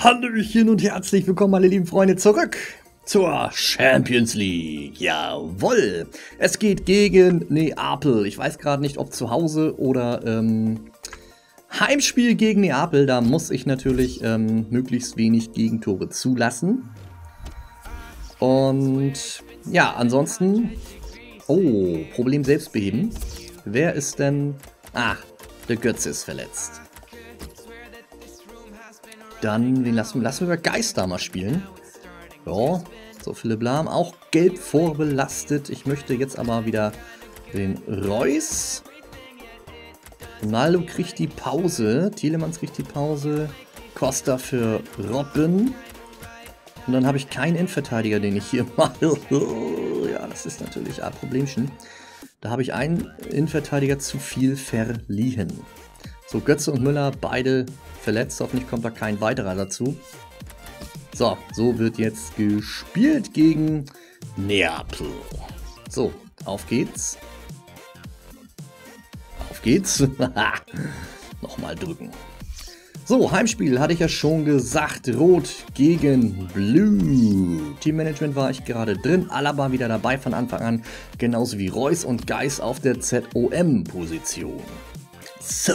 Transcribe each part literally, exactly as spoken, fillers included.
Hallöchen und herzlich willkommen, meine lieben Freunde, zurück zur Champions League. Jawohl, es geht gegen Neapel. Ich weiß gerade nicht, ob zu Hause oder ähm, Heimspiel gegen Neapel. Da muss ich natürlich ähm, möglichst wenig Gegentore zulassen. Und ja, ansonsten... Oh, Problem selbst beheben. Wer ist denn... Ah, der Götze ist verletzt. Dann, wen lassen wir? Lassen wir Geis da mal spielen. Ja, so Philipp Lahm, auch gelb vorbelastet. Ich möchte jetzt aber wieder den Reus. Ronaldo kriegt die Pause. Tielemans kriegt die Pause. Costa für Robben. Und dann habe ich keinen Innenverteidiger, den ich hier mache. Ja, das ist natürlich ein Problemchen. Da habe ich einen Innenverteidiger zu viel verliehen. So, Götze und Müller, beide verletzt. Hoffentlich kommt da kein weiterer dazu. So, so wird jetzt gespielt gegen Neapel. So, auf geht's. Auf geht's. Nochmal drücken. So, Heimspiel hatte ich ja schon gesagt. Rot gegen Blue. Teammanagement war ich gerade drin. Alaba wieder dabei von Anfang an. Genauso wie Reus und Geis auf der Z O M-Position. So,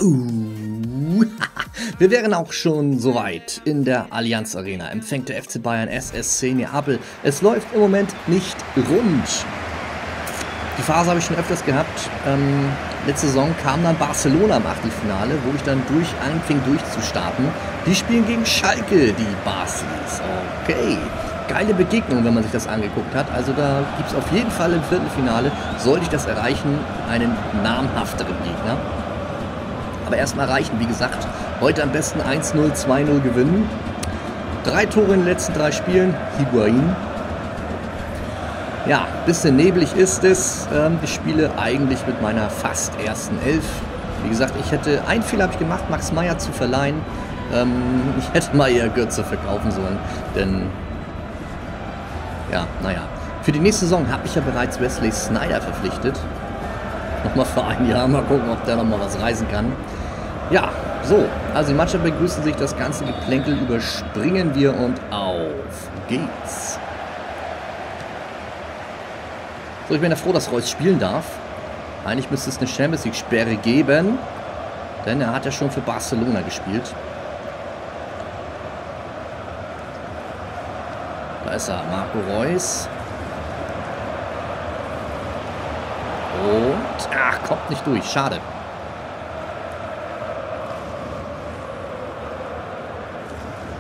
wir wären auch schon soweit. In der Allianz Arena empfängt der F C Bayern S S C Neapel. Es läuft im Moment nicht rund. Die Phase habe ich schon öfters gehabt. Ähm, letzte Saison kam dann Barcelona im Achtelfinale, wo ich dann durch anfing durchzustarten. Die spielen gegen Schalke, die Barcelonas. Okay, geile Begegnung, wenn man sich das angeguckt hat. Also da gibt es auf jeden Fall im Viertelfinale, sollte ich das erreichen, einen namhafteren Gegner. Aber erstmal reichen, wie gesagt, heute am besten eins null, zwei null gewinnen. Drei Tore in den letzten drei Spielen, Higuaín. Ja, ein bisschen neblig ist es. Ähm, ich spiele eigentlich mit meiner fast ersten Elf. Wie gesagt, ich hätte, einen Fehler habe ich gemacht, Max Meyer zu verleihen. Ähm, ich hätte mal eher Götze verkaufen sollen, denn, ja, naja. Für die nächste Saison habe ich ja bereits Wesley Sneijder verpflichtet. Nochmal für ein Jahr, mal gucken, ob der nochmal was reisen kann. Ja, so, also die Mannschaft begrüßen sich, das ganze Geplänkel überspringen wir und auf geht's. So, ich bin ja froh, dass Reus spielen darf. Eigentlich müsste es eine Champions League-Sperre geben. Denn er hat ja schon für Barcelona gespielt. Da ist er, Marco Reus. Und... Ach, kommt nicht durch. Schade.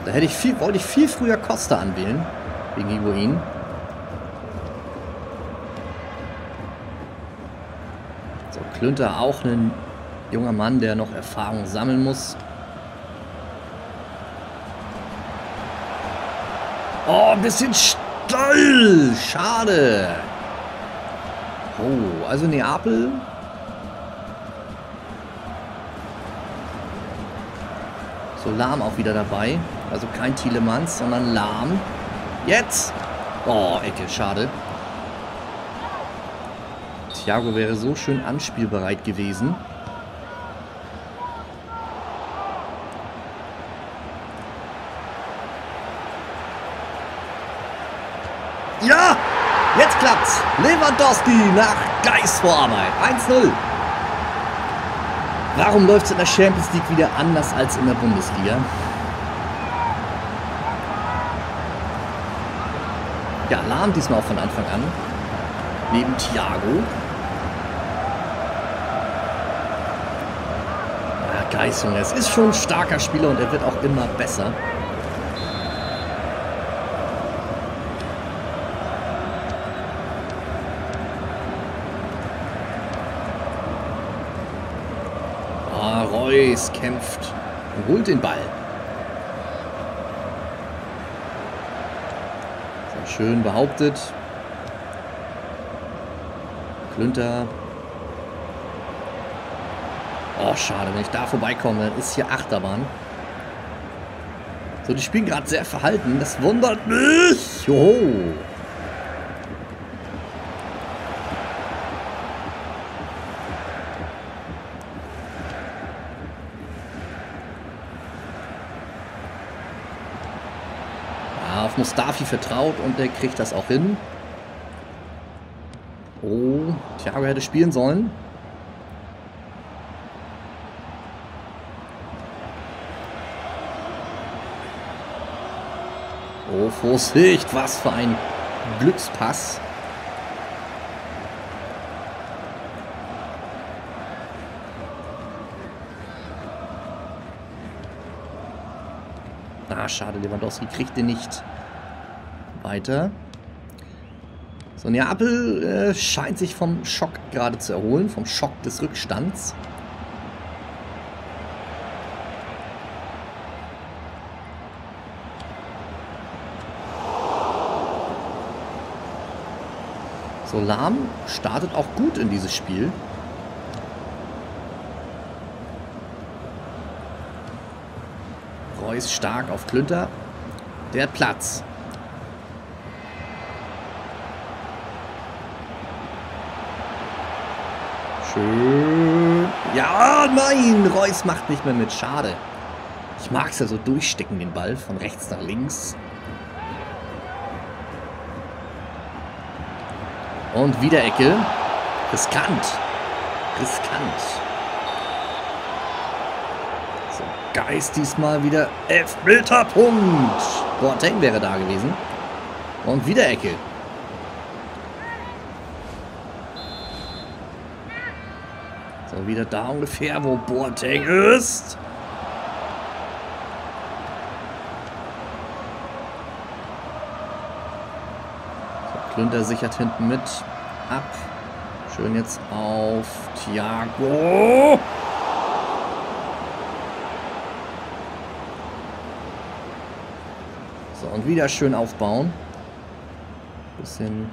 Da hätte ich viel, wollte ich viel früher Costa anwählen. Wegen Higuaín. Klünter auch ein junger Mann, der noch Erfahrung sammeln muss. Oh, ein bisschen steil. Schade. Oh, also Neapel. So, Lahm auch wieder dabei. Also kein Tielemans, sondern Lahm. Jetzt. Oh, Ecke, schade. Thiago wäre so schön anspielbereit gewesen. Ja, jetzt klappt's. Lewandowski nach Geistvorarbeit. eins null. Warum läuft es in der Champions League wieder anders als in der Bundesliga? Ja, Lahm diesmal auch von Anfang an. Neben Thiago. Geißung. Es ist schon ein starker Spieler und er wird auch immer besser. Ah, Reus kämpft und holt den Ball. So, schön behauptet. Klünter. Oh, schade, wenn ich da vorbeikomme, ist hier Achterbahn. So, die spielen gerade sehr verhalten. Das wundert mich. Joho. auf Mustafi vertraut und der kriegt das auch hin. Oh, Thiago hätte spielen sollen. Oh, Vorsicht, was für ein Glückspass. Ah, schade, Lewandowski kriegt den nicht weiter. So, Neapel äh, scheint sich vom Schock gerade zu erholen, vom Schock des Rückstands. So, Lahm startet auch gut in dieses Spiel. Reus stark auf Klünter. Der hat Platz. Schön. Ja, nein! Reus macht nicht mehr mit. Schade. Ich mag es ja so durchstecken, den Ball von rechts nach links. Und wieder Ecke. Riskant. Riskant. So, Geis diesmal wieder. Elfmeterpunkt. Boateng wäre da gewesen. Und wieder Ecke. So, wieder da ungefähr, wo Boateng ist. Klünter sichert hinten mit ab. Schön jetzt auf Thiago. So, und wieder schön aufbauen. Bisschen.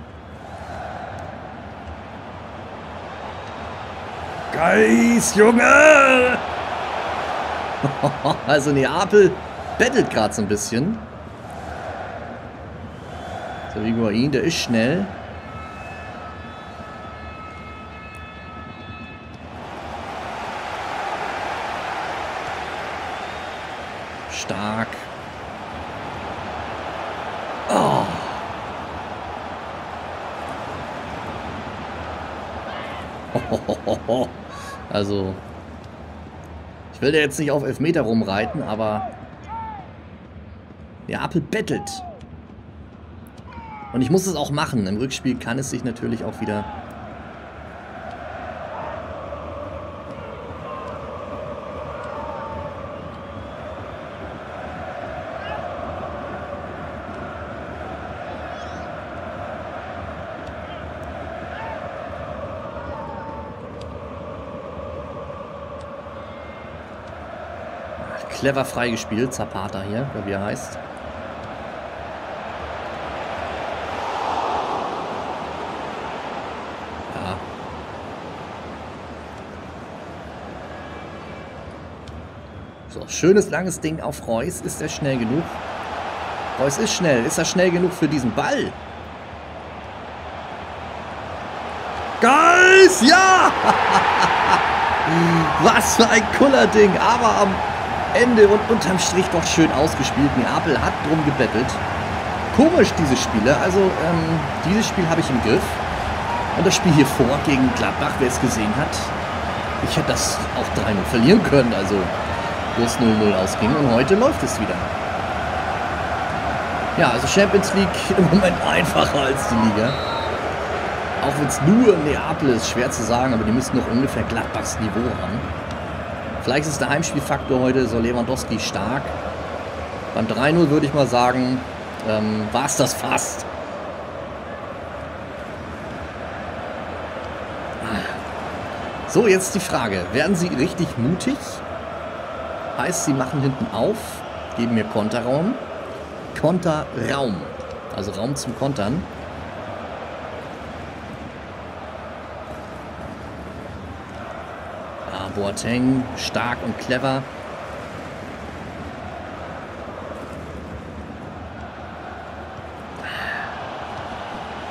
Geis, Junge! Also Neapel bettelt gerade so ein bisschen. So, Higuaín, der ist schnell. Stark. Oh. Hohohoho. Also, ich will da jetzt nicht auf Elfmeter rumreiten, aber Neapel bettelt. Und ich muss es auch machen. Im Rückspiel kann es sich natürlich auch wieder... Ach, clever freigespielt, Zapata hier, wie er heißt. So, schönes langes Ding auf Reus. Ist er schnell genug? Reus ist schnell. Ist er schnell genug für diesen Ball? Geis! Ja! Was für ein Kullerding! Aber am Ende und unterm Strich doch schön ausgespielt. Neapel hat drum gebettelt. Komisch, diese Spiele. Also, ähm, dieses Spiel habe ich im Griff. Und das Spiel hier vor gegen Gladbach, wer es gesehen hat, ich hätte das auch drei null verlieren können. Also, wo es null null ausging, und heute läuft es wieder. Ja, also Champions League im Moment einfacher als die Liga. Auch wenn es nur Neapel ist, schwer zu sagen, aber die müssen noch ungefähr Gladbachs Niveau haben. Vielleicht ist der Heimspielfaktor heute so Lewandowski stark. Beim drei null würde ich mal sagen, ähm, war es das fast. So, jetzt die Frage, werden sie richtig mutig? Heißt, sie machen hinten auf, geben mir Konterraum. Konterraum. Also Raum zum Kontern. Ah, Boateng, stark und clever.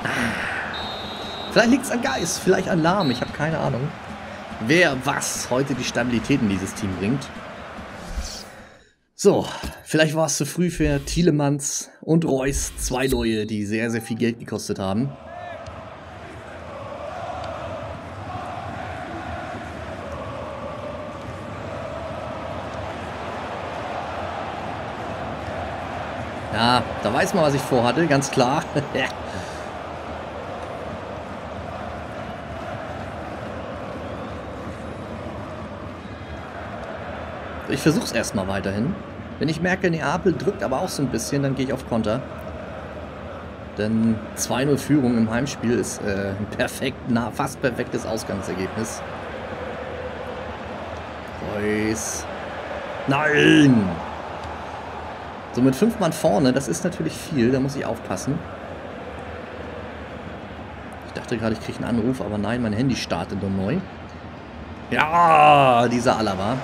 Ah. Vielleicht liegt es an Geis, vielleicht an Lahm, ich habe keine Ahnung. Wer was heute die Stabilität in dieses Team bringt. So, vielleicht war es zu früh für Tielemans und Reus, zwei neue, die sehr, sehr viel Geld gekostet haben. Ja, da weiß man, was ich vorhatte, ganz klar. Ich versuche es erstmal weiterhin. Wenn ich merke, Neapel drückt aber auch so ein bisschen, dann gehe ich auf Konter. Denn zwei null Führung im Heimspiel ist äh, ein perfekt, na, fast perfektes Ausgangsergebnis. Reus. Nein! So mit fünf Mann vorne, das ist natürlich viel, da muss ich aufpassen. Ich dachte gerade, ich kriege einen Anruf, aber nein, mein Handy startet nur neu. Ja, dieser Alaba.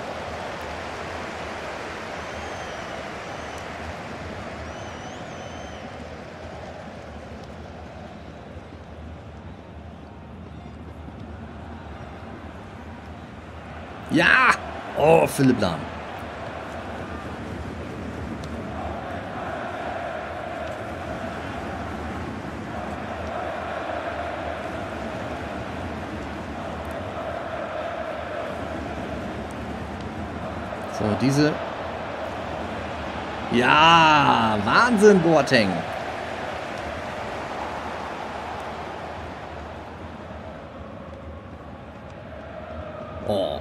Ja! Oh, Philipp Lahm. So, diese... Ja! Wahnsinn, Boateng! Oh.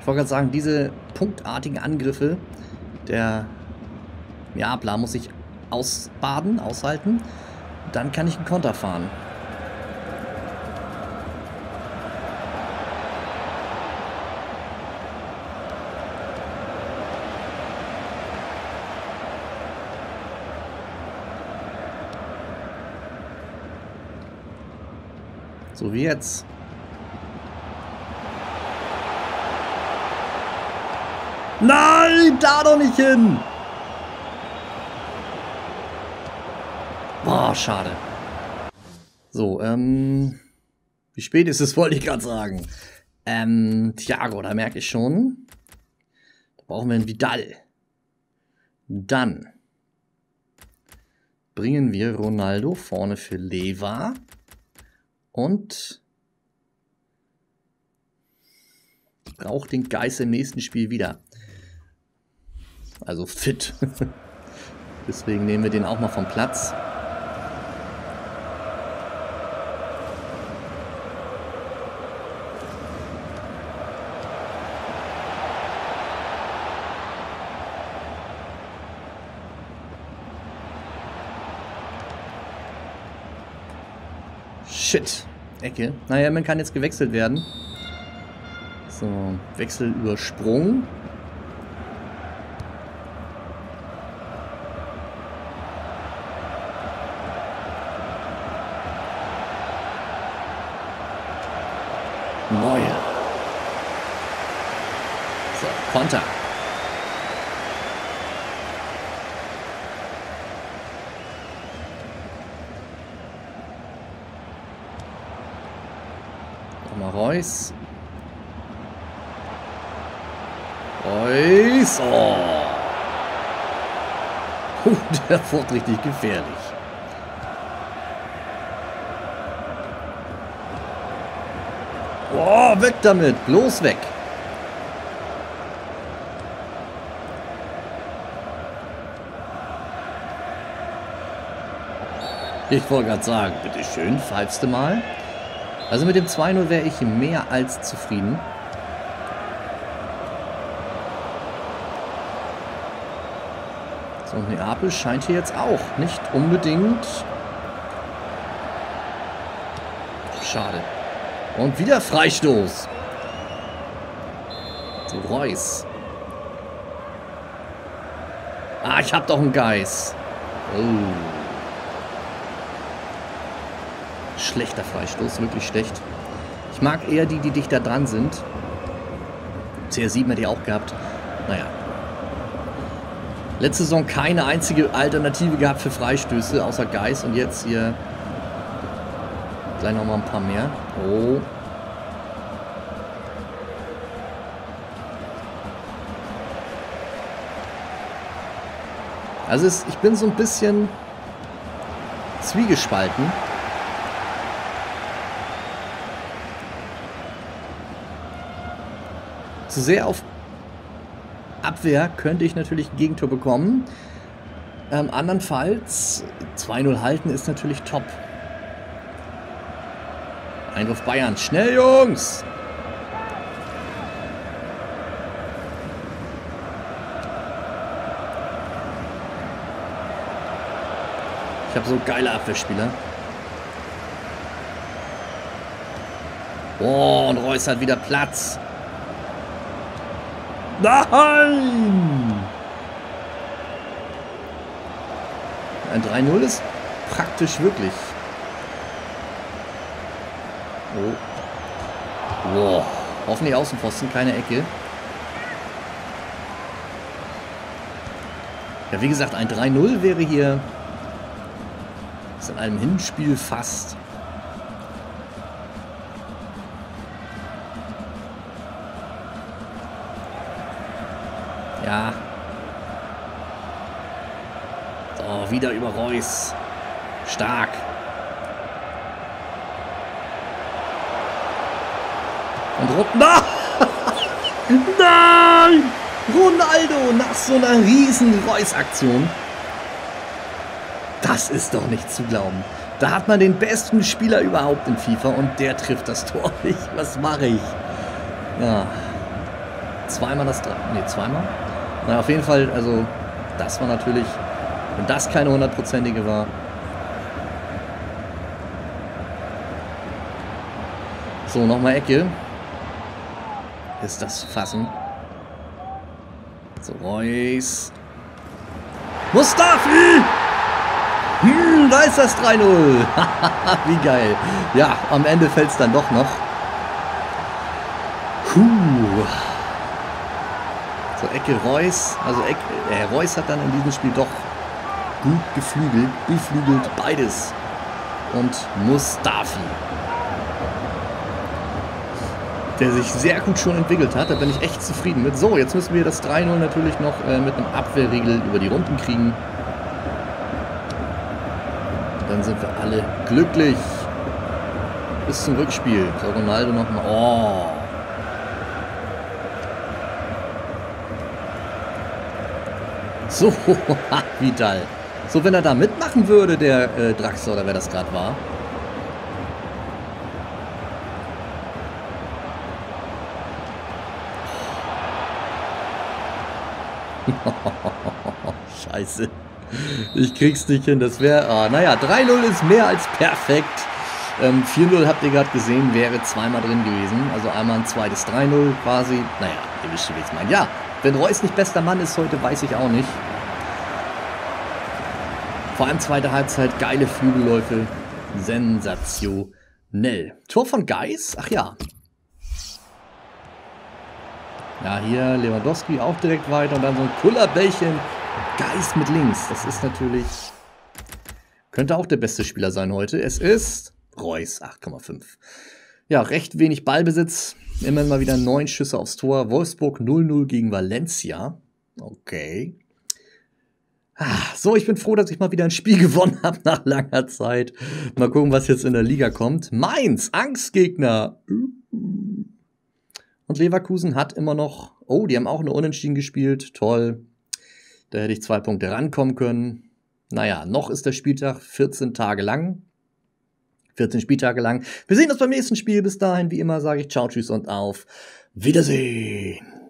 Ich wollte gerade sagen, diese punktartigen Angriffe der Neapel muss ich ausbaden, aushalten. Dann kann ich einen Konter fahren. So wie jetzt. Nein, da doch nicht hin! Boah, schade. So, ähm... wie spät ist es, wollte ich gerade sagen. Ähm, Thiago, da merke ich schon. Da brauchen wir einen Vidal. Dann bringen wir Ronaldo vorne für Leva. Und... ich brauche den Geis im nächsten Spiel wieder. Also fit. Deswegen nehmen wir den auch mal vom Platz. Shit. Ecke. Naja, man kann jetzt gewechselt werden. So, Wechsel übersprungen. Konter. Nochmal Reus. Reus. Oh. Oh, der wird richtig gefährlich. Oh, weg damit. Bloß weg. Ich wollte gerade sagen, bitteschön, pfeifste mal. Also mit dem zwei null wäre ich mehr als zufrieden. So, Neapel scheint hier jetzt auch nicht unbedingt... Schade. Und wieder Freistoß. So, Reus. Ah, ich hab doch einen Geis. Oh. Schlechter Freistoß, wirklich schlecht. Ich mag eher die, die dichter dran sind. C R sieben hat die auch gehabt. Naja. Letzte Saison keine einzige Alternative gehabt für Freistöße, außer Geis. Und jetzt hier gleich nochmal ein paar mehr. Oh. Also es, ich bin so ein bisschen zwiegespalten. Zu sehr auf Abwehr könnte ich natürlich ein Gegentor bekommen. Ähm, andernfalls zwei null halten ist natürlich top. Eingriff Bayern. Schnell, Jungs! Ich habe so geile Abwehrspieler. Oh, und Reus hat wieder Platz. Nein! Ein drei null ist praktisch wirklich. Oh. Wow. Hoffentlich Außenposten, keine Ecke. Ja, wie gesagt, ein drei null wäre hier. Ist in einem Hinspiel fast. Ja. So, wieder über Reus. Stark. Und Ronaldo. Nein! Ronaldo nach so einer riesen Reus-Aktion. Das ist doch nicht zu glauben. Da hat man den besten Spieler überhaupt in FIFA und der trifft das Tor nicht. Was mache ich? Ja. Zweimal das... Ne, zweimal? Na, auf jeden Fall, also, das war natürlich... Wenn das keine hundertprozentige war... So, nochmal Ecke. Ist das Fassen. So, Reus. Mustafi! Hm, da ist das drei null. Wie geil. Ja, am Ende fällt es dann doch noch. Puh. So, Ecke Reus. Also, Ecke, äh, Reus hat dann in diesem Spiel doch gut geflügelt. Beflügelt beides. Und Mustafi, der sich sehr gut schon entwickelt hat. Da bin ich echt zufrieden mit. So, jetzt müssen wir das drei null natürlich noch äh, mit einem Abwehrriegel über die Runden kriegen. Dann sind wir alle glücklich. Bis zum Rückspiel. So, Ronaldo nochmal. Oh. So, Vidal. So, wenn er da mitmachen würde, der äh, Draxler, oder wer das gerade war. Scheiße. Ich krieg's nicht hin. Das wäre... Ah, naja, drei null ist mehr als perfekt. Ähm, vier null habt ihr gerade gesehen, wäre zweimal drin gewesen. Also einmal ein zweites drei null quasi. Naja, ihr wisst schon, wie ich's meine. Ja, wenn Reus nicht bester Mann ist heute, weiß ich auch nicht. Vor allem zweite Halbzeit, geile Flügelläufe. Sensationell. Tor von Geis? Ach ja. Ja, hier Lewandowski auch direkt weiter und dann so ein Kullerbällchen. Geis mit links. Das ist natürlich... Könnte auch der beste Spieler sein heute. Es ist Reus, acht Komma fünf. Ja, recht wenig Ballbesitz. Immerhin mal wieder neun Schüsse aufs Tor. Wolfsburg null null gegen Valencia. Okay. Ah, so, ich bin froh, dass ich mal wieder ein Spiel gewonnen habe nach langer Zeit. Mal gucken, was jetzt in der Liga kommt. Mainz, Angstgegner. Und Leverkusen hat immer noch... Oh, die haben auch nur unentschieden gespielt. Toll. Da hätte ich zwei Punkte rankommen können. Naja, noch ist der Spieltag vierzehn Tage lang. vierzehn Spieltage lang. Wir sehen uns beim nächsten Spiel. Bis dahin, wie immer, sage ich Ciao, Tschüss und auf Wiedersehen.